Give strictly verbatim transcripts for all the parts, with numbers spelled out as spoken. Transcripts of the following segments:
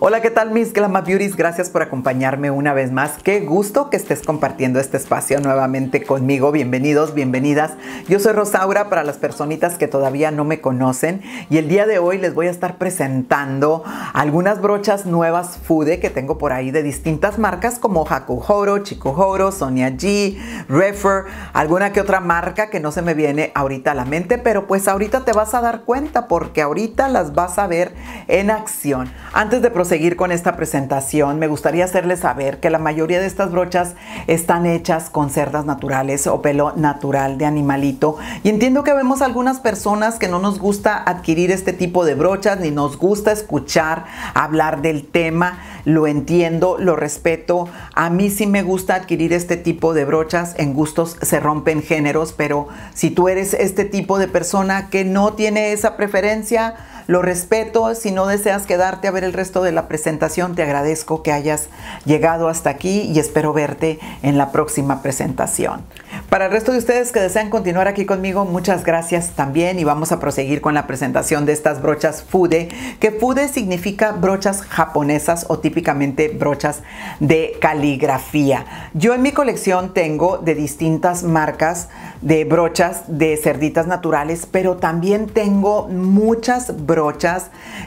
Hola, ¿qué tal mis Glamour Beauties? Gracias por acompañarme una vez más. Qué gusto que estés compartiendo este espacio nuevamente conmigo. Bienvenidos, bienvenidas. Yo soy Rosaura para las personitas que todavía no me conocen y el día de hoy les voy a estar presentando algunas brochas nuevas Fude que tengo por ahí de distintas marcas como Hakuhodo, Chikuhodo, Sonia G, Rephr, alguna que otra marca que no se me viene ahorita a la mente, pero pues ahorita te vas a dar cuenta porque ahorita las vas a ver en acción. Antes de seguir con esta presentación, me gustaría hacerles saber que la mayoría de estas brochas están hechas con cerdas naturales o pelo natural de animalito, y entiendo que vemos algunas personas que no nos gusta adquirir este tipo de brochas ni nos gusta escuchar hablar del tema. Lo entiendo, lo respeto. A mí sí me gusta adquirir este tipo de brochas. En gustos se rompen géneros, pero si tú eres este tipo de persona que no tiene esa preferencia, lo respeto. Si no deseas quedarte a ver el resto de la presentación, te agradezco que hayas llegado hasta aquí y espero verte en la próxima presentación. Para el resto de ustedes que desean continuar aquí conmigo, muchas gracias también, y vamos a proseguir con la presentación de estas brochas Fude, que Fude significa brochas japonesas o típicamente brochas de caligrafía. Yo en mi colección tengo de distintas marcas de brochas de cerditas naturales, pero también tengo muchas brochas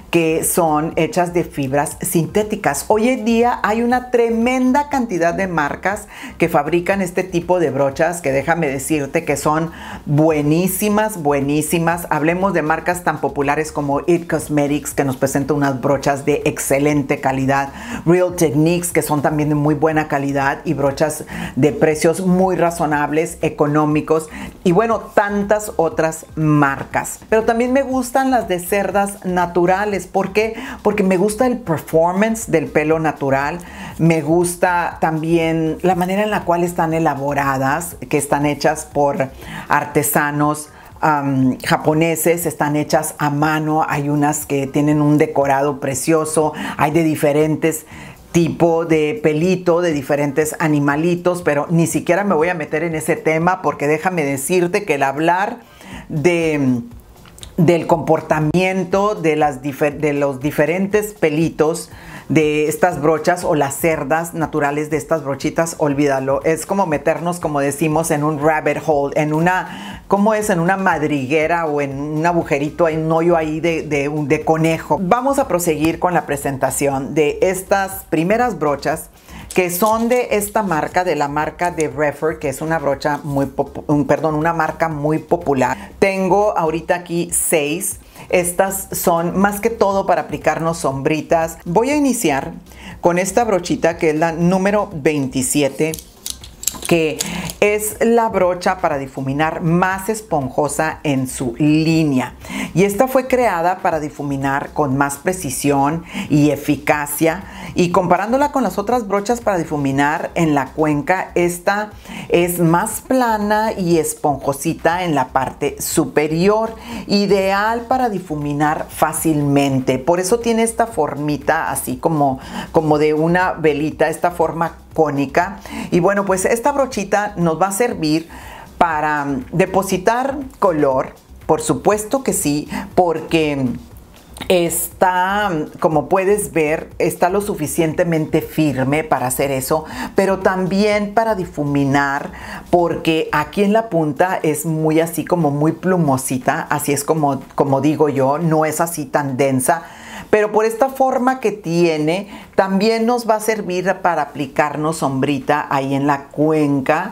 que son hechas de fibras sintéticas. Hoy en día hay una tremenda cantidad de marcas que fabrican este tipo de brochas, que déjame decirte que son buenísimas, buenísimas. Hablemos de marcas tan populares como It Cosmetics, que nos presenta unas brochas de excelente calidad, Real Techniques, que son también de muy buena calidad y brochas de precios muy razonables, económicos, y bueno, tantas otras marcas. Pero también me gustan las de cerdas naturales. ¿Por qué? Porque me gusta el performance del pelo natural, me gusta también la manera en la cual están elaboradas, que están hechas por artesanos Um, japoneses, están hechas a mano. Hay unas que tienen un decorado precioso, hay de diferentes tipo de pelito, de diferentes animalitos, pero ni siquiera me voy a meter en ese tema porque déjame decirte que el hablar de del comportamiento de, las de los diferentes pelitos de estas brochas o las cerdas naturales de estas brochitas, olvídalo. Es como meternos, como decimos, en un rabbit hole, en una, ¿cómo es? En una madriguera o en un agujerito, en un hoyo ahí de, de, de conejo. Vamos a proseguir con la presentación de estas primeras brochas, que son de esta marca, de la marca de Rephr, que es una brocha muy, un, perdón, una marca muy popular. Tengo ahorita aquí seis. Estas son más que todo para aplicarnos sombritas. Voy a iniciar con esta brochita que es la número veintisiete, que es la brocha para difuminar más esponjosa en su línea, y esta fue creada para difuminar con más precisión y eficacia, y comparándola con las otras brochas para difuminar en la cuenca, esta es más plana y esponjosita en la parte superior, ideal para difuminar fácilmente. Por eso tiene esta formita así como, como de una velita, esta forma cónica. Y bueno, pues esta brochita nos va a servir para depositar color, por supuesto que sí, porque está, como puedes ver, está lo suficientemente firme para hacer eso, pero también para difuminar, porque aquí en la punta es muy así como muy plumosita, así es como, como digo yo, no es así tan densa. Pero por esta forma que tiene, también nos va a servir para aplicarnos sombrita ahí en la cuenca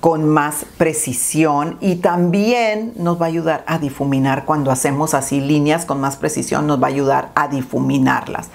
con más precisión, y también nos va a ayudar a difuminar. Cuando hacemos así líneas con más precisión, nos va a ayudar a difuminarlas.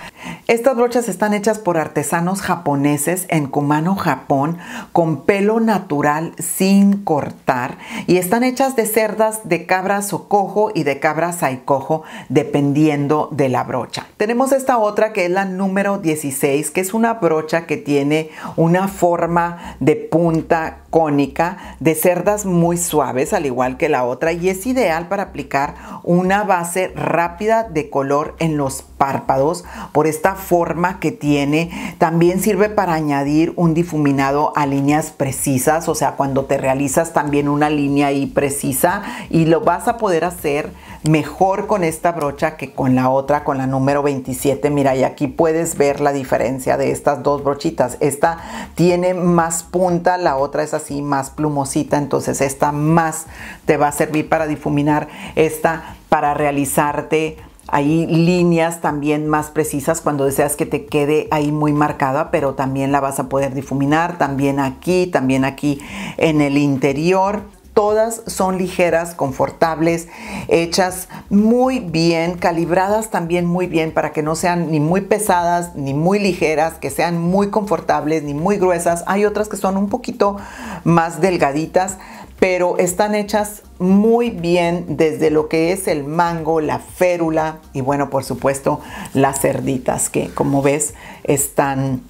Estas brochas están hechas por artesanos japoneses en Kumano, Japón, con pelo natural sin cortar, y están hechas de cerdas de cabra socojo y de cabra saikojo, dependiendo de la brocha. Tenemos esta otra que es la número dieciséis, que es una brocha que tiene una forma de punta cónica, de cerdas muy suaves, al igual que la otra, y es ideal para aplicar una base rápida de color en los párpados por esta forma que tiene. También sirve para añadir un difuminado a líneas precisas, o sea, cuando te realizas también una línea ahí precisa, y lo vas a poder hacer mejor con esta brocha que con la otra, con la número veintisiete. Mira, y aquí puedes ver la diferencia de estas dos brochitas. Esta tiene más punta, la otra es así más plumosita, entonces esta más te va a servir para difuminar, esta para realizarte hay líneas también más precisas cuando deseas que te quede ahí muy marcada, pero también la vas a poder difuminar, también aquí, también aquí en el interior. Todas son ligeras, confortables, hechas muy bien, calibradas también muy bien para que no sean ni muy pesadas ni muy ligeras, que sean muy confortables ni muy gruesas. Hay otras que son un poquito más delgaditas, pero están hechas muy bien desde lo que es el mango, la férula y bueno, por supuesto, las cerditas que como ves están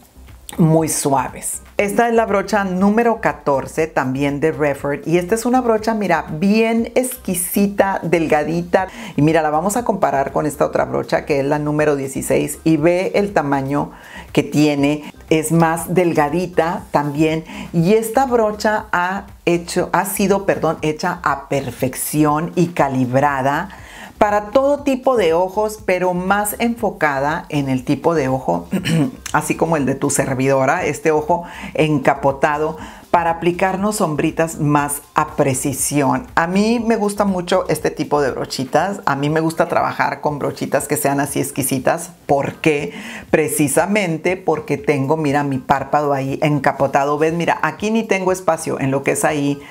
muy suaves. Esta es la brocha número catorce, también de Rephr, y esta es una brocha, mira, bien exquisita, delgadita, y mira, la vamos a comparar con esta otra brocha que es la número dieciséis y ve el tamaño que tiene, es más delgadita también, y esta brocha ha hecho, ha sido, perdón, hecha a perfección y calibrada para todo tipo de ojos, pero más enfocada en el tipo de ojo, así como el de tu servidora, este ojo encapotado, para aplicarnos sombritas más a precisión. A mí me gusta mucho este tipo de brochitas. A mí me gusta trabajar con brochitas que sean así exquisitas. ¿Por qué? Precisamente porque tengo, mira, mi párpado ahí encapotado. ¿Ves? Mira, aquí ni tengo espacio en lo que es ahí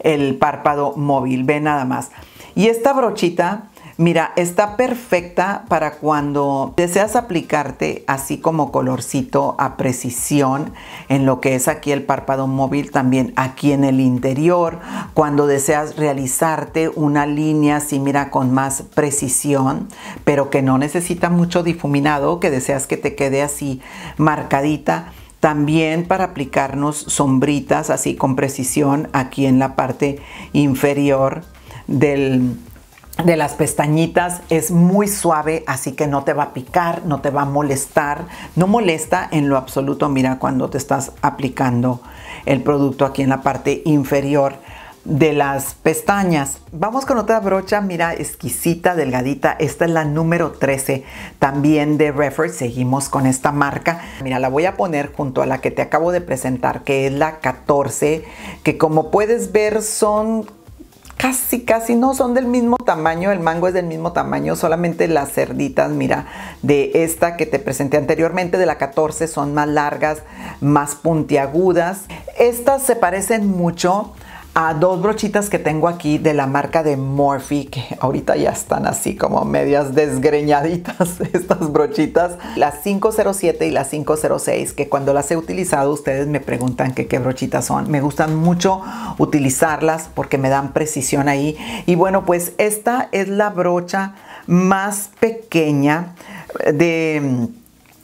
el párpado móvil. Ve nada más. Y esta brochita, mira, está perfecta para cuando deseas aplicarte así como colorcito a precisión en lo que es aquí el párpado móvil, también aquí en el interior, cuando deseas realizarte una línea así, mira, con más precisión, pero que no necesita mucho difuminado, que deseas que te quede así marcadita. También para aplicarnos sombritas así con precisión aquí en la parte inferior del de las pestañitas. Es muy suave, así que no te va a picar, no te va a molestar, no molesta en lo absoluto. Mira, cuando te estás aplicando el producto aquí en la parte inferior de las pestañas. Vamos con otra brocha, mira, exquisita, delgadita. Esta es la número trece, también de Rephr. Seguimos con esta marca. Mira, la voy a poner junto a la que te acabo de presentar, que es la catorce, que como puedes ver son casi, casi, no, son del mismo tamaño, el mango es del mismo tamaño, solamente las cerditas, mira, de esta que te presenté anteriormente, de la catorce, son más largas, más puntiagudas. Estas se parecen mucho a dos brochitas que tengo aquí de la marca de Morphe, que ahorita ya están así como medias desgreñaditas estas brochitas, las cinco cero siete y las cinco cero seis, que cuando las he utilizado ustedes me preguntan que qué brochitas son. Me gustan mucho utilizarlas porque me dan precisión ahí. Y bueno, pues esta es la brocha más pequeña de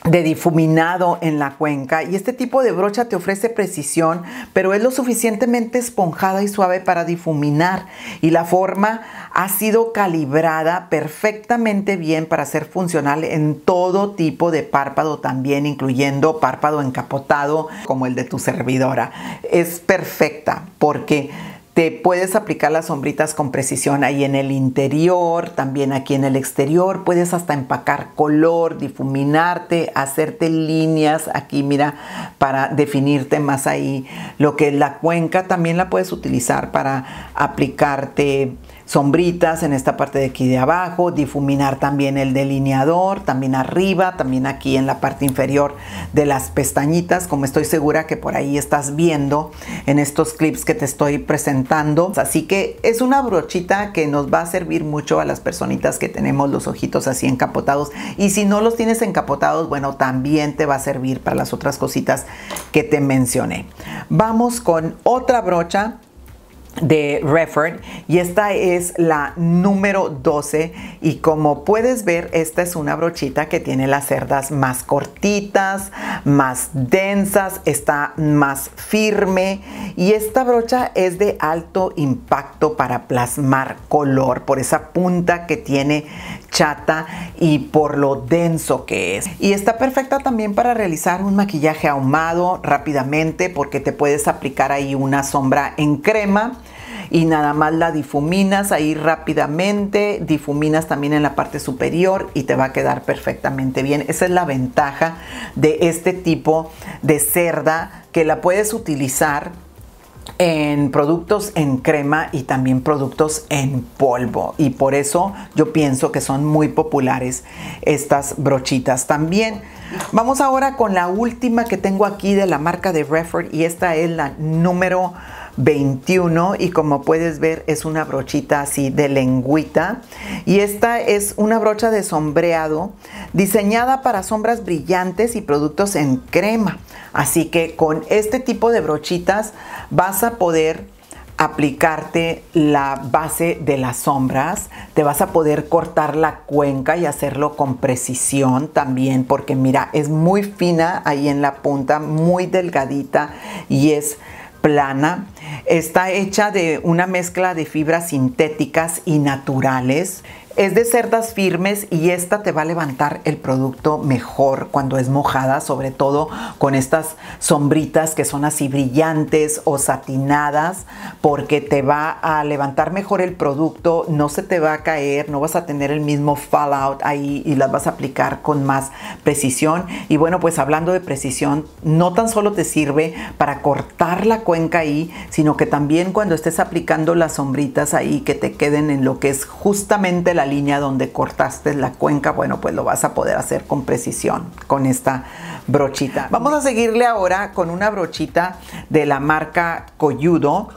de difuminado en la cuenca, y este tipo de brocha te ofrece precisión, pero es lo suficientemente esponjada y suave para difuminar, y la forma ha sido calibrada perfectamente bien para ser funcional en todo tipo de párpado, también incluyendo párpado encapotado como el de tu servidora. Es perfecta porque te puedes aplicar las sombritas con precisión ahí en el interior, también aquí en el exterior. Puedes hasta empacar color, difuminarte, hacerte líneas aquí, mira, para definirte más ahí lo que es la cuenca. También la puedes utilizar para aplicarte sombritas en esta parte de aquí de abajo, difuminar también el delineador, también arriba, también aquí en la parte inferior de las pestañitas, como estoy segura que por ahí estás viendo en estos clips que te estoy presentando. Así que es una brochita que nos va a servir mucho a las personitas que tenemos los ojitos así encapotados, y si no los tienes encapotados, bueno, también te va a servir para las otras cositas que te mencioné. Vamos con otra brocha de Rephr, y esta es la número doce, y como puedes ver, esta es una brochita que tiene las cerdas más cortitas, más densas, está más firme, y esta brocha es de alto impacto para plasmar color por esa punta que tiene chata y por lo denso que es, y está perfecta también para realizar un maquillaje ahumado rápidamente, porque te puedes aplicar ahí una sombra en crema y nada más la difuminas ahí rápidamente, difuminas también en la parte superior y te va a quedar perfectamente bien. Esa es la ventaja de este tipo de cerda, que la puedes utilizar en productos en crema y también productos en polvo, y por eso yo pienso que son muy populares estas brochitas también. Vamos ahora con la última que tengo aquí de la marca de Rephr, y esta es la número veintiuno, y como puedes ver es una brochita así de lengüita, y esta es una brocha de sombreado diseñada para sombras brillantes y productos en crema, así que con este tipo de brochitas vas a poder aplicarte la base de las sombras, te vas a poder cortar la cuenca y hacerlo con precisión también, porque mira, es muy fina ahí en la punta, muy delgadita y es plana. Está hecha de una mezcla de fibras sintéticas y naturales. Es de cerdas firmes y esta te va a levantar el producto mejor cuando es mojada, sobre todo con estas sombritas que son así brillantes o satinadas, porque te va a levantar mejor el producto, no se te va a caer, no vas a tener el mismo fallout ahí y las vas a aplicar con más precisión. Y bueno, pues hablando de precisión, no tan solo te sirve para cortar la cuenca ahí, sino que también cuando estés aplicando las sombritas ahí que te queden en lo que es justamente la línea donde cortaste la cuenca, bueno, pues lo vas a poder hacer con precisión con esta brochita. Vamos a seguirle ahora con una brochita de la marca Koyudo,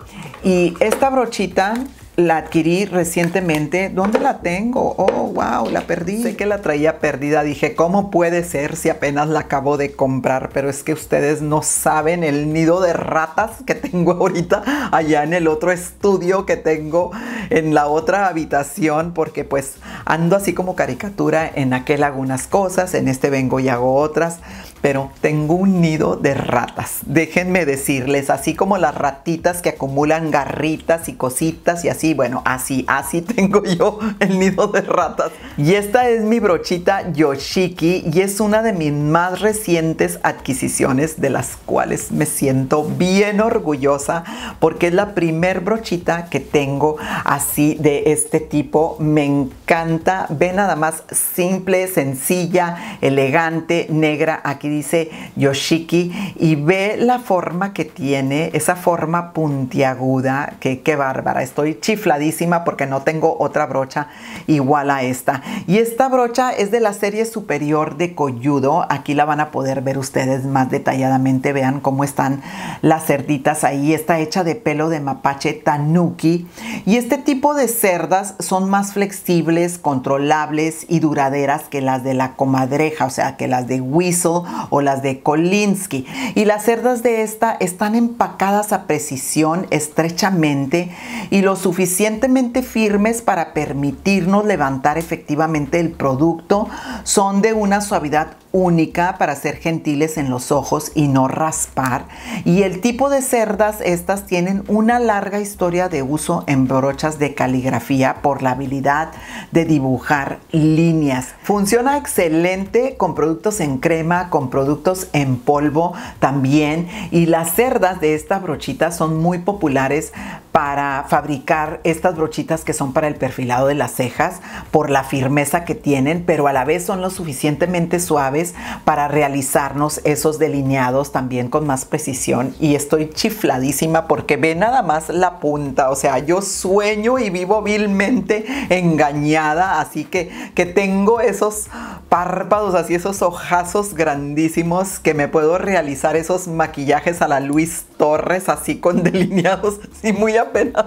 y esta brochita la adquirí recientemente. ¿Dónde la tengo? Oh, wow, la perdí. Sé que la traía perdida. Dije, ¿cómo puede ser si apenas la acabo de comprar? Pero es que ustedes no saben el nido de ratas que tengo ahorita allá en el otro estudio que tengo en la otra habitación, porque pues ando así como caricatura. En aquel hago unas cosas, en este vengo y hago otras, pero tengo un nido de ratas. Déjenme decirles, así como las ratitas que acumulan garritas y cositas y así. Sí, bueno, así, así tengo yo el nido de ratas. Y esta es mi brochita Yoshiki, y es una de mis más recientes adquisiciones, de las cuales me siento bien orgullosa, porque es la primer brochita que tengo así de este tipo. Me encanta, ve nada más, simple, sencilla, elegante, negra. Aquí dice Yoshiki y ve la forma que tiene, esa forma puntiaguda, que qué bárbara. Estoy chica chifladísima porque no tengo otra brocha igual a esta, y esta brocha es de la serie superior de Koyudo. Aquí la van a poder ver ustedes más detalladamente. Vean cómo están las cerditas ahí. Está hecha de pelo de mapache Tanuki, y este tipo de cerdas son más flexibles, controlables y duraderas que las de la comadreja, o sea, que las de Weasel o las de Kolinsky, y las cerdas de esta están empacadas a precisión, estrechamente y lo suficiente suficientemente firmes para permitirnos levantar efectivamente el producto. Son de una suavidad única para ser gentiles en los ojos y no raspar, y el tipo de cerdas estas tienen una larga historia de uso en brochas de caligrafía por la habilidad de dibujar líneas. Funciona excelente con productos en crema, con productos en polvo también, y las cerdas de esta brochita son muy populares para fabricar estas brochitas que son para el perfilado de las cejas, por la firmeza que tienen, pero a la vez son lo suficientemente suaves para realizarnos esos delineados también con más precisión. Y estoy chifladísima porque ve nada más la punta, o sea, yo sueño y vivo vilmente engañada, así que, que tengo esos párpados así, esos ojazos grandísimos, que me puedo realizar esos maquillajes a la Luis Torres, así con delineados así muy apenas.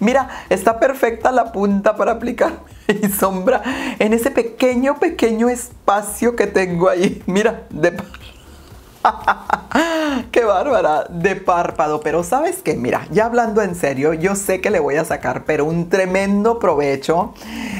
Mira, está perfecta la punta para aplicar y sombra en ese pequeño, pequeño espacio que tengo ahí. Mira, de... ¡Qué bárbara! De párpado. Pero ¿sabes qué? Mira, ya hablando en serio, yo sé que le voy a sacar, pero un tremendo provecho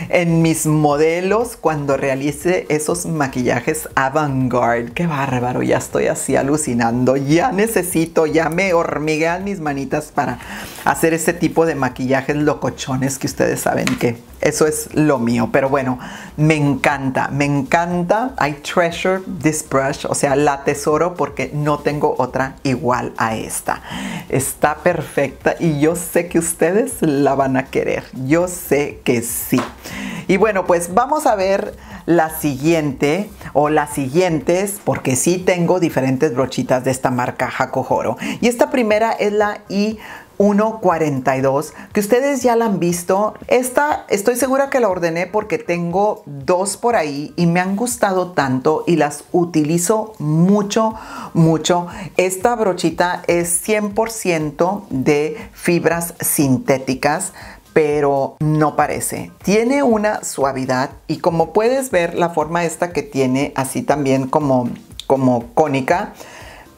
en mis modelos cuando realice esos maquillajes avant-garde. ¡Qué bárbaro! Ya estoy así alucinando. Ya necesito, ya me hormiguean mis manitas para hacer ese tipo de maquillajes locochones que ustedes saben que eso es lo mío. Pero bueno, me encanta, me encanta. I treasure this brush. O sea, la tesoro porque no tengo otra igual a esta. Está perfecta y yo sé que ustedes la van a querer. Yo sé que sí. Y bueno, pues vamos a ver la siguiente o las siguientes, porque sí tengo diferentes brochitas de esta marca Hakuhodo. Y esta primera es la I uno cuarenta y dos, que ustedes ya la han visto. Esta estoy segura que la ordené porque tengo dos por ahí y me han gustado tanto y las utilizo mucho, mucho. Esta brochita es cien por ciento de fibras sintéticas, pero no parece. Tiene una suavidad y como puedes ver la forma esta que tiene, así también como, como cónica,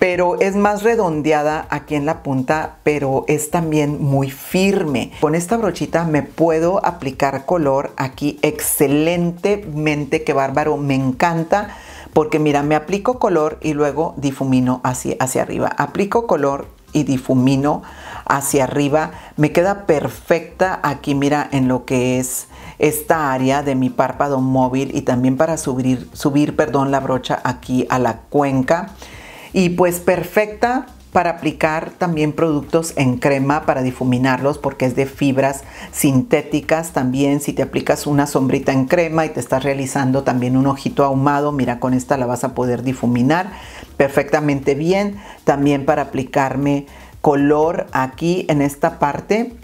pero es más redondeada aquí en la punta, pero es también muy firme. Con esta brochita me puedo aplicar color aquí excelentemente. ¡Qué bárbaro! Me encanta porque mira, me aplico color y luego difumino así hacia arriba. Aplico color y difumino hacia arriba. Me queda perfecta aquí, mira, en lo que es esta área de mi párpado móvil y también para subir, subir perdón, la brocha aquí a la cuenca. Y pues perfecta para aplicar también productos en crema para difuminarlos porque es de fibras sintéticas. También si te aplicas una sombrita en crema y te estás realizando también un ojito ahumado, mira, con esta la vas a poder difuminar perfectamente bien. También para aplicarme color aquí en esta parte.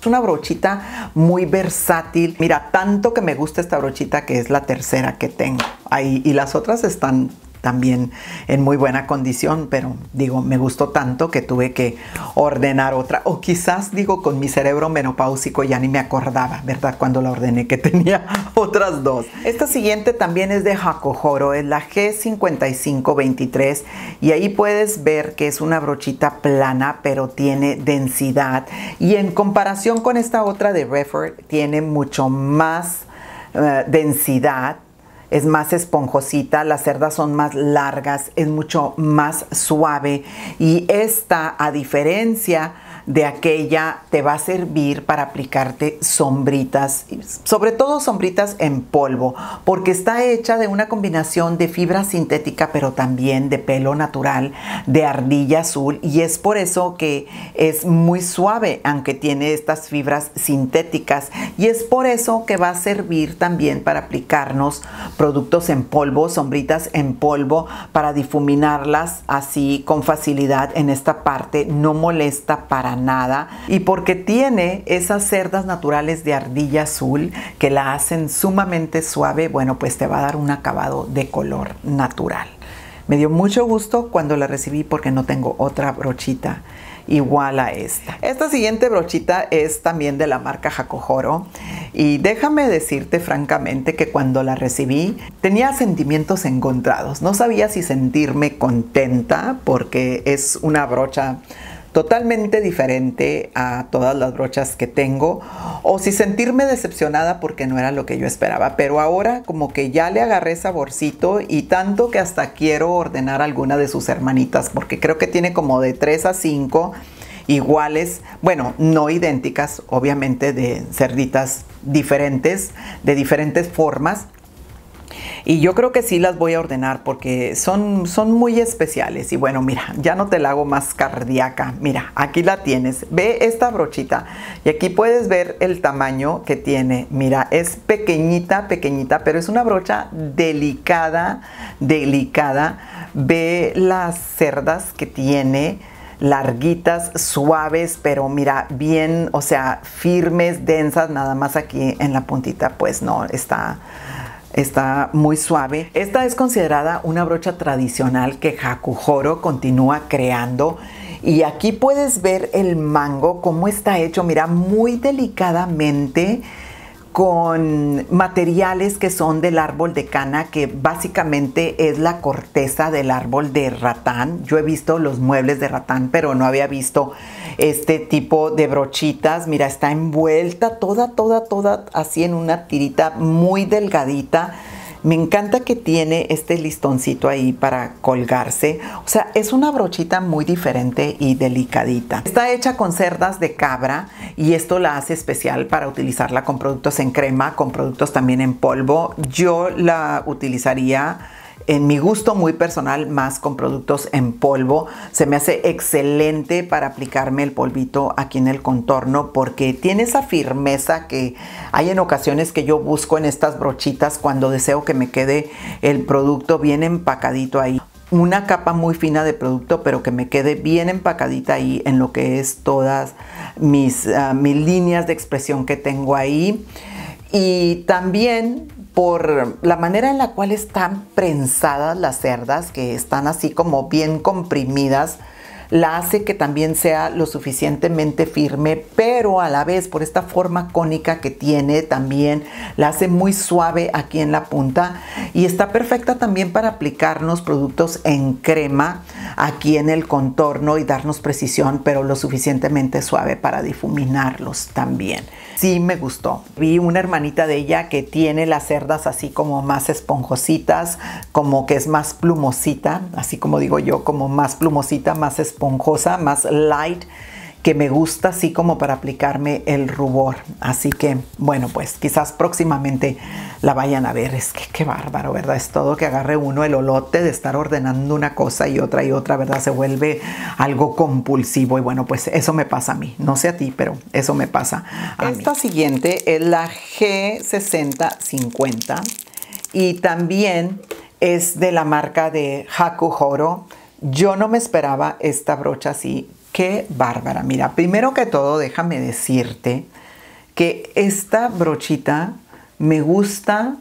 Es una brochita muy versátil. Mira, tanto que me gusta esta brochita que es la tercera que tengo ahí y las otras están también en muy buena condición, pero digo, me gustó tanto que tuve que ordenar otra. O quizás, digo, con mi cerebro menopáusico ya ni me acordaba, ¿verdad? Cuando la ordené que tenía otras dos. Esta siguiente también es de Hakuhodo, es la G cincuenta y cinco veintitrés y ahí puedes ver que es una brochita plana, pero tiene densidad y en comparación con esta otra de Rephr tiene mucho más uh, densidad. Es más esponjosita, las cerdas son más largas, es mucho más suave y esta, a diferencia de aquella, te va a servir para aplicarte sombritas, sobre todo sombritas en polvo, porque está hecha de una combinación de fibra sintética pero también de pelo natural de ardilla azul y es por eso que es muy suave aunque tiene estas fibras sintéticas y es por eso que va a servir también para aplicarnos productos en polvo, sombritas en polvo, para difuminarlas así con facilidad en esta parte. No molesta para nada y porque tiene esas cerdas naturales de ardilla azul que la hacen sumamente suave, bueno, pues te va a dar un acabado de color natural. Me dio mucho gusto cuando la recibí porque no tengo otra brochita igual a esta. Esta siguiente brochita es también de la marca Hakuhodo y déjame decirte francamente que cuando la recibí tenía sentimientos encontrados. No sabía si sentirme contenta porque es una brocha totalmente diferente a todas las brochas que tengo o si sentirme decepcionada porque no era lo que yo esperaba, pero ahora como que ya le agarré saborcito y tanto que hasta quiero ordenar alguna de sus hermanitas porque creo que tiene como de tres a cinco iguales, bueno, no idénticas, obviamente, de cerditas diferentes, de diferentes formas. Y yo creo que sí las voy a ordenar porque son, son muy especiales. Y bueno, mira, ya no te la hago más cardíaca. Mira, aquí la tienes. Ve esta brochita. Y aquí puedes ver el tamaño que tiene. Mira, es pequeñita, pequeñita, pero es una brocha delicada, delicada. Ve las cerdas que tiene. Larguitas, suaves, pero mira, bien, o sea, firmes, densas. Nada más aquí en la puntita, pues no, está... Está muy suave. Esta es considerada una brocha tradicional que Hakuhodo continúa creando. Y aquí puedes ver el mango, cómo está hecho. Mira, muy delicadamente con materiales que son del árbol de cana, que básicamente es la corteza del árbol de ratán. Yo he visto los muebles de ratán, pero no había visto este tipo de brochitas. Mira, está envuelta toda, toda, toda así en una tirita muy delgadita. Me encanta que tiene este listoncito ahí para colgarse. O sea, es una brochita muy diferente y delicadita. Está hecha con cerdas de cabra y esto la hace especial para utilizarla con productos en crema, con productos también en polvo. Yo la utilizaría, en mi gusto muy personal, más con productos en polvo. Se me hace excelente para aplicarme el polvito aquí en el contorno porque tiene esa firmeza que hay en ocasiones que yo busco en estas brochitas cuando deseo que me quede el producto bien empacadito ahí. Una capa muy fina de producto, pero que me quede bien empacadita ahí en lo que es todas mis, uh, mis líneas de expresión que tengo ahí. Y también por la manera en la cual están prensadas las cerdas, que están así como bien comprimidas, la hace que también sea lo suficientemente firme, pero a la vez por esta forma cónica que tiene también la hace muy suave aquí en la punta, y está perfecta también para aplicarnos productos en crema aquí en el contorno y darnos precisión, pero lo suficientemente suave para difuminarlos también. Sí me gustó. Vi una hermanita de ella que tiene las cerdas así como más esponjositas, como que es más plumosita, así como digo yo, como más plumosita, más esponjosa, más light, que me gusta así como para aplicarme el rubor. Así que, bueno, pues quizás próximamente la vayan a ver. Es que qué bárbaro, ¿verdad? Es todo que agarre uno el olote de estar ordenando una cosa y otra y otra, ¿verdad? Se vuelve algo compulsivo. Y bueno, pues eso me pasa a mí. No sé a ti, pero eso me pasa a mí. Esta siguiente es la G sesenta cincuenta y también es de la marca de Hakuhodo. Yo no me esperaba esta brocha así. ¡Qué bárbara! Mira, primero que todo, déjame decirte que esta brochita me gusta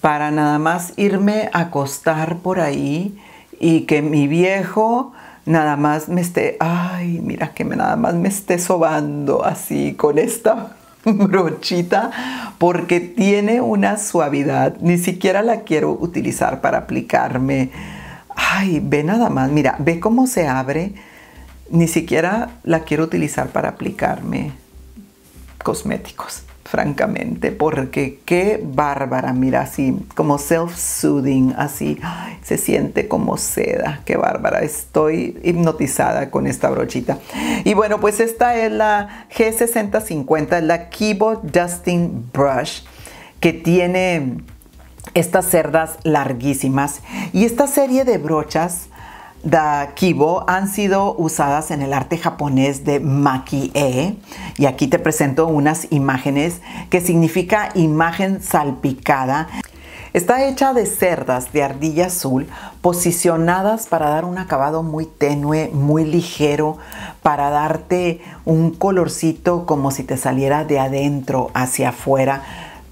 para nada más irme a acostar por ahí y que mi viejo nada más me esté... ¡Ay! Mira, que me, nada más me esté sobando así con esta brochita, porque tiene una suavidad. Ni siquiera la quiero utilizar para aplicarme. ¡Ay! Ve nada más. Mira, ve cómo se abre. Ni siquiera la quiero utilizar para aplicarme cosméticos, francamente, porque qué bárbara. Mira, así como self-soothing, así ay, se siente como seda. Qué bárbara, estoy hipnotizada con esta brochita. Y bueno, pues esta es la G sesenta cincuenta, la Kebo Dusting Brush, que tiene estas cerdas larguísimas. Y esta serie de brochas de Kebo han sido usadas en el arte japonés de Maki-e, y aquí te presento unas imágenes, que significa imagen salpicada. Está hecha de cerdas de ardilla azul posicionadas para dar un acabado muy tenue, muy ligero, para darte un colorcito como si te saliera de adentro hacia afuera.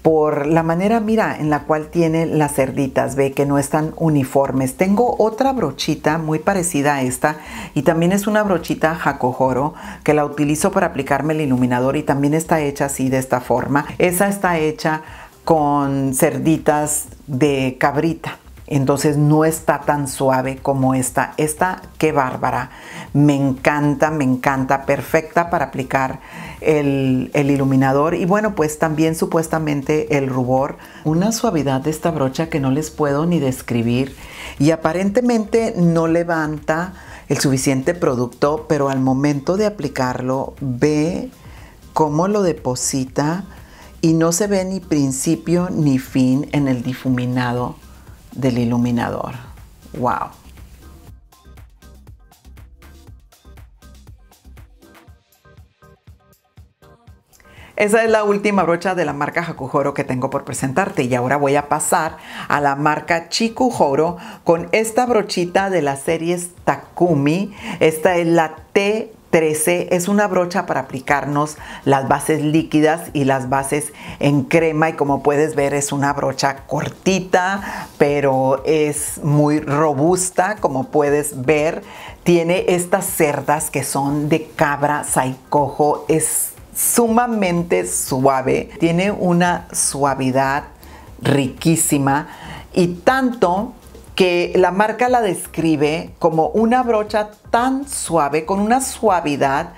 Por la manera, mira, en la cual tiene las cerditas, ve que no están uniformes. Tengo otra brochita muy parecida a esta y también es una brochita Hakuhodo que la utilizo para aplicarme el iluminador y también está hecha así de esta forma. Esa está hecha con cerditas de cabrita. Entonces no está tan suave como esta. Esta, qué bárbara. Me encanta, me encanta. Perfecta para aplicar el, el iluminador. Y bueno, pues también supuestamente el rubor. Una suavidad de esta brocha que no les puedo ni describir. Y aparentemente no levanta el suficiente producto, pero al momento de aplicarlo, ve cómo lo deposita y no se ve ni principio ni fin en el difuminado del iluminador. Wow. Esa es la última brocha de la marca Hakuhodo que tengo por presentarte, y ahora voy a pasar a la marca Chikuhodo con esta brochita de las series Takumi. Esta es la T trece, es una brocha para aplicarnos las bases líquidas y las bases en crema, y como puedes ver es una brocha cortita pero es muy robusta. Como puedes ver, tiene estas cerdas que son de cabra saikojo. Es sumamente suave, tiene una suavidad riquísima y tanto que la marca la describe como una brocha tan suave, con una suavidad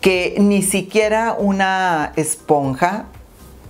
que ni siquiera una esponja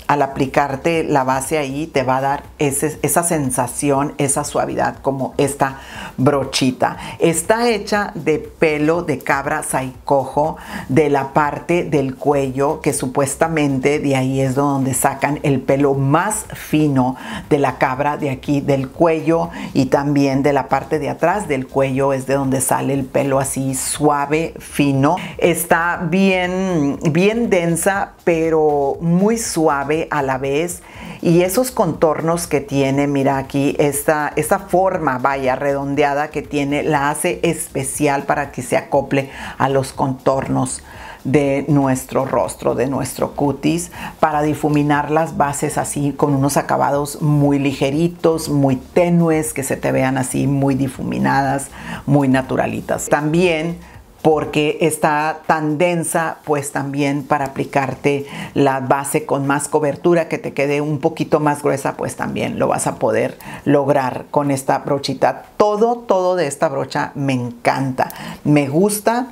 al aplicarte la base ahí te va a dar ese, esa sensación, esa suavidad como esta brochita. Está hecha de pelo de cabra saikojo, de la parte del cuello, que supuestamente de ahí es donde sacan el pelo más fino de la cabra, de aquí del cuello, y también de la parte de atrás del cuello es de donde sale el pelo así suave, fino. Está bien, bien densa, pero muy suave a la vez, y esos contornos que tiene, mira aquí esta, esta forma, vaya, redondeada que tiene, la hace especial para que se acople a los contornos de nuestro rostro, de nuestro cutis, para difuminar las bases así con unos acabados muy ligeritos, muy tenues, que se te vean así muy difuminadas, muy naturalitas. También porque está tan densa, pues también para aplicarte la base con más cobertura, que te quede un poquito más gruesa, pues también lo vas a poder lograr con esta brochita. Todo, todo de esta brocha me encanta. Me gusta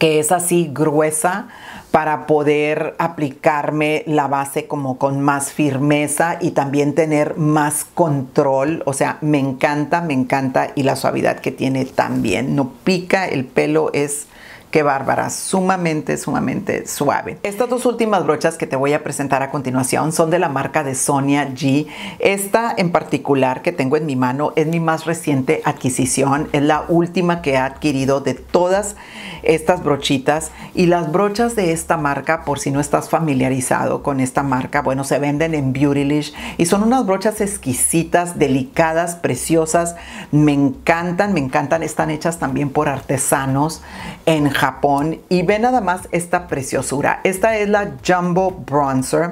que es así gruesa para poder aplicarme la base como con más firmeza y también tener más control. O sea, me encanta, me encanta, y la suavidad que tiene también. No pica, el pelo es... ¡qué bárbara! Sumamente, sumamente suave. Estas dos últimas brochas que te voy a presentar a continuación son de la marca de Sonia G. Esta en particular que tengo en mi mano es mi más reciente adquisición. Es la última que he adquirido de todas estas brochitas. Y las brochas de esta marca, por si no estás familiarizado con esta marca, bueno, se venden en Beautylish. Y son unas brochas exquisitas, delicadas, preciosas. Me encantan, me encantan. Están hechas también por artesanos en Japón. Japón, y ve nada más esta preciosura. Esta es la Jumbo Bronzer.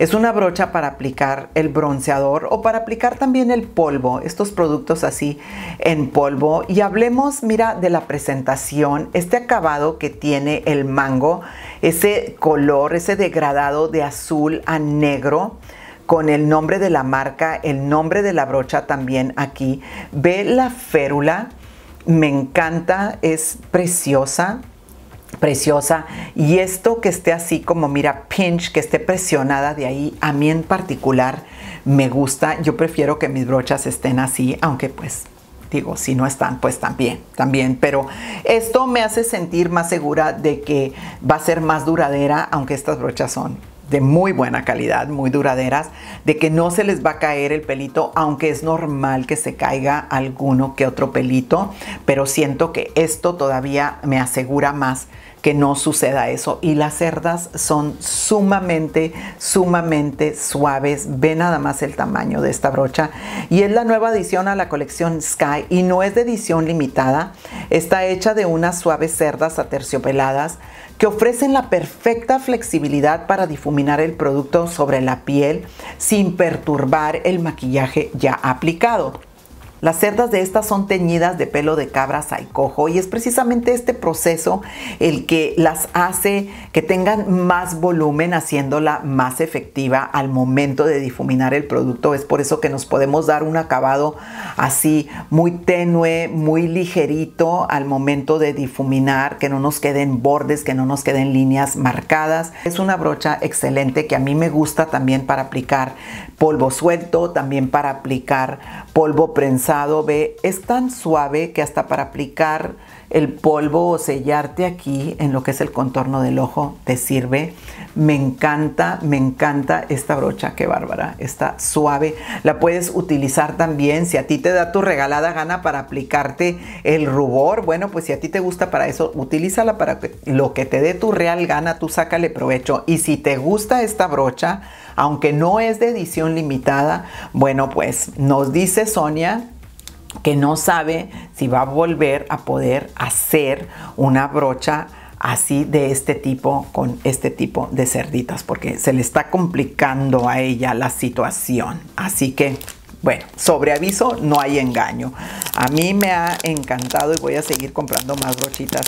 Es una brocha para aplicar el bronceador o para aplicar también el polvo, estos productos así en polvo. Y hablemos, mira, de la presentación. Este acabado que tiene el mango, ese color, ese degradado de azul a negro, con el nombre de la marca, el nombre de la brocha también aquí. Ve la férula. Me encanta, es preciosa, preciosa. Y esto que esté así como, mira, pinch, que esté presionada de ahí, a mí en particular me gusta. Yo prefiero que mis brochas estén así, aunque pues... digo, si no están, pues también, también. Pero esto me hace sentir más segura de que va a ser más duradera, aunque estas brochas son de muy buena calidad, muy duraderas, de que no se les va a caer el pelito, aunque es normal que se caiga alguno que otro pelito. Pero siento que esto todavía me asegura más que no suceda eso. Y las cerdas son sumamente, sumamente suaves. Ve nada más el tamaño de esta brocha. Y es la nueva adición a la colección Sky, y no es de edición limitada. Está hecha de unas suaves cerdas aterciopeladas que ofrecen la perfecta flexibilidad para difuminar el producto sobre la piel sin perturbar el maquillaje ya aplicado. Las cerdas de estas son teñidas de pelo de cabra saikojo, y es precisamente este proceso el que las hace que tengan más volumen, haciéndola más efectiva al momento de difuminar el producto. Es por eso que nos podemos dar un acabado así muy tenue, muy ligerito al momento de difuminar, que no nos queden bordes, que no nos queden líneas marcadas. Es una brocha excelente que a mí me gusta también para aplicar polvo suelto, también para aplicar polvo prensado. Ve, es tan suave que hasta para aplicar el polvo o sellarte aquí en lo que es el contorno del ojo te sirve. Me encanta, me encanta esta brocha, qué bárbara, está suave. La puedes utilizar también si a ti te da tu regalada gana para aplicarte el rubor. Bueno, pues si a ti te gusta para eso, utilízala para lo que te dé tu real gana, tú sácale provecho. Y si te gusta esta brocha, aunque no es de edición limitada, bueno, pues nos dice Sonia que no sabe si va a volver a poder hacer una brocha así de este tipo, con este tipo de cerditas, porque se le está complicando a ella la situación. Así que, bueno, sobre aviso no hay engaño. A mí me ha encantado y voy a seguir comprando más brochitas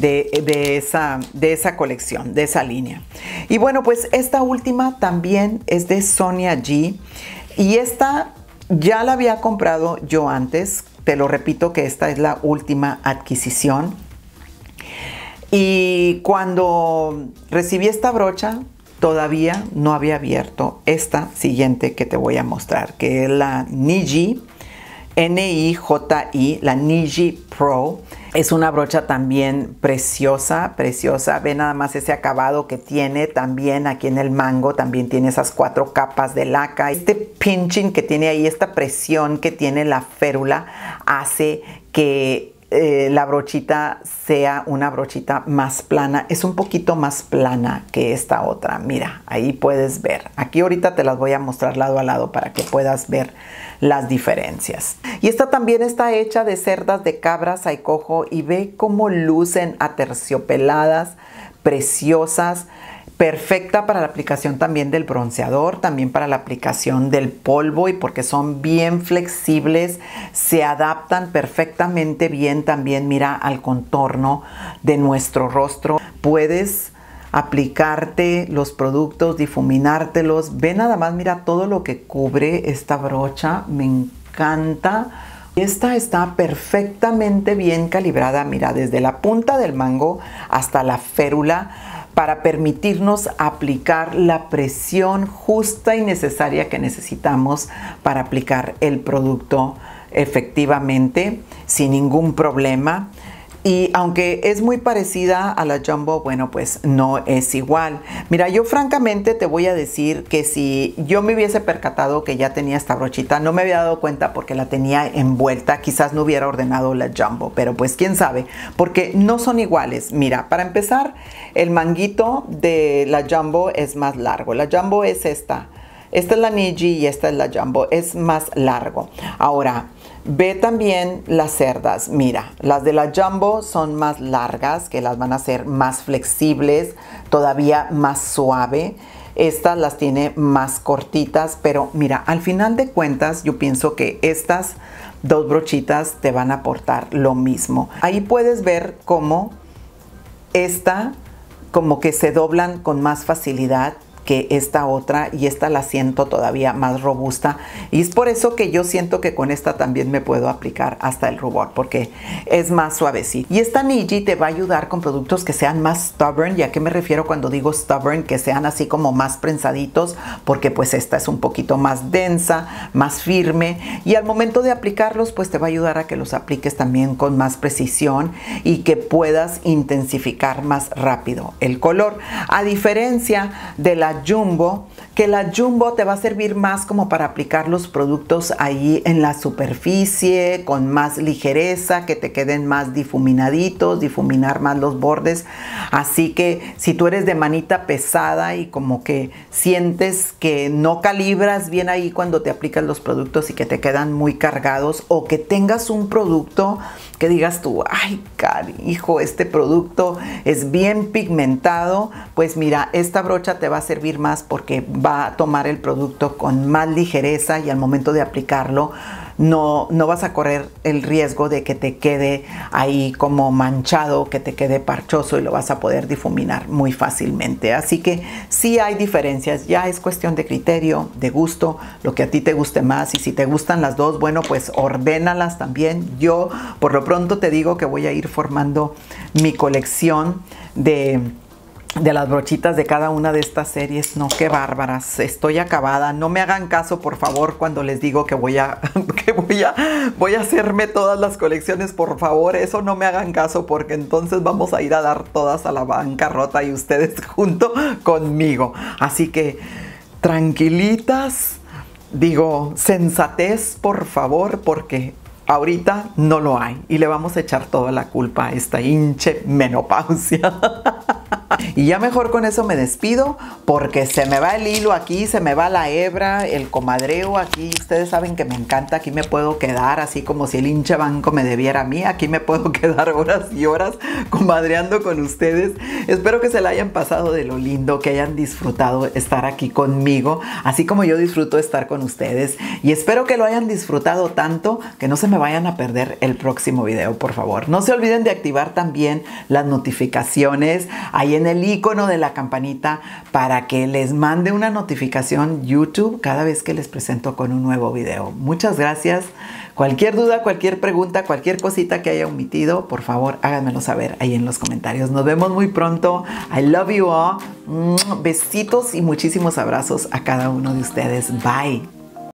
de, de, esa, de esa colección, de esa línea. Y bueno, pues esta última también es de Sonia G. Y esta ya la había comprado yo antes. Te lo repito que esta es la última adquisición. Y cuando recibí esta brocha, todavía no había abierto esta siguiente que te voy a mostrar, que es la Niji, N I J I, la Niji Pro. Es una brocha también preciosa, preciosa. Ve nada más ese acabado que tiene también aquí en el mango. También tiene esas cuatro capas de laca. Este pinching que tiene ahí, esta presión que tiene la férula, hace que eh, la brochita sea una brochita más plana. Es un poquito más plana que esta otra. Mira, ahí puedes ver. Aquí ahorita te las voy a mostrar lado a lado para que puedas ver las diferencias. Y esta también está hecha de cerdas de cabra saikojo y ve cómo lucen aterciopeladas, preciosas, perfecta para la aplicación también del bronceador, también para la aplicación del polvo, y porque son bien flexibles, se adaptan perfectamente bien también, mira, al contorno de nuestro rostro. Puedes aplicarte los productos, difuminártelos. Ve nada más, mira todo lo que cubre esta brocha. Me encanta. Esta está perfectamente bien calibrada, mira, desde la punta del mango hasta la férula, para permitirnos aplicar la presión justa y necesaria que necesitamos para aplicar el producto efectivamente, sin ningún problema. Y aunque es muy parecida a la Jumbo, bueno, pues no es igual. Mira, yo francamente te voy a decir que si yo me hubiese percatado que ya tenía esta brochita, no me había dado cuenta porque la tenía envuelta, quizás no hubiera ordenado la Jumbo, pero pues quién sabe, porque no son iguales. Mira, para empezar, el manguito de la Jumbo es más largo. La Jumbo es esta. Esta es la Niji y esta es la Jumbo. Es más largo. Ahora, ve también las cerdas, mira, las de la Jumbo son más largas, que las van a hacer más flexibles, todavía más suave. Estas las tiene más cortitas, pero mira, al final de cuentas yo pienso que estas dos brochitas te van a aportar lo mismo. Ahí puedes ver cómo esta como que se doblan con más facilidad que esta otra, y esta la siento todavía más robusta, y es por eso que yo siento que con esta también me puedo aplicar hasta el rubor, porque es más suavecito. Y esta Niji te va a ayudar con productos que sean más stubborn. ¿Y a qué me refiero cuando digo stubborn? Que sean así como más prensaditos, porque pues esta es un poquito más densa, más firme, y al momento de aplicarlos pues te va a ayudar a que los apliques también con más precisión y que puedas intensificar más rápido el color, a diferencia de la Jumbo, que la Jumbo te va a servir más como para aplicar los productos ahí en la superficie con más ligereza, que te queden más difuminaditos, difuminar más los bordes. Así que si tú eres de manita pesada y como que sientes que no calibras bien ahí cuando te aplicas los productos y que te quedan muy cargados, o que tengas un producto que digas tú, ay cari, hijo, este producto es bien pigmentado, pues mira, esta brocha te va a servir más porque va a tomar el producto con más ligereza, y al momento de aplicarlo no, no vas a correr el riesgo de que te quede ahí como manchado, que te quede parchoso, y lo vas a poder difuminar muy fácilmente. Así que sí hay diferencias, ya es cuestión de criterio, de gusto, lo que a ti te guste más. Y si te gustan las dos, bueno, pues ordénalas también. Yo por lo pronto te digo que voy a ir formando mi colección de de las brochitas de cada una de estas series. No, qué bárbaras, estoy acabada. No me hagan caso, por favor, cuando les digo que voy a que voy a voy a hacerme todas las colecciones. Por favor, eso no me hagan caso, porque entonces vamos a ir a dar todas a la bancarrota, y ustedes junto conmigo. Así que tranquilitas, digo, sensatez, por favor, porque ahorita no lo hay, y le vamos a echar toda la culpa a esta hinche menopausia. Y ya mejor con eso me despido, porque se me va el hilo aquí, se me va la hebra, el comadreo aquí. Ustedes saben que me encanta, aquí me puedo quedar así como si el hinche banco me debiera a mí. Aquí me puedo quedar horas y horas comadreando con ustedes. Espero que se la hayan pasado de lo lindo, que hayan disfrutado estar aquí conmigo, así como yo disfruto estar con ustedes. Y espero que lo hayan disfrutado tanto que no se me vayan a perder el próximo video, por favor. No se olviden de activar también las notificaciones ahí en el icono de la campanita para que les mande una notificación YouTube cada vez que les presento con un nuevo video. Muchas gracias. Cualquier duda, cualquier pregunta, cualquier cosita que haya omitido, por favor háganmelo saber ahí en los comentarios. Nos vemos muy pronto. I love you all. Besitos y muchísimos abrazos a cada uno de ustedes. Bye.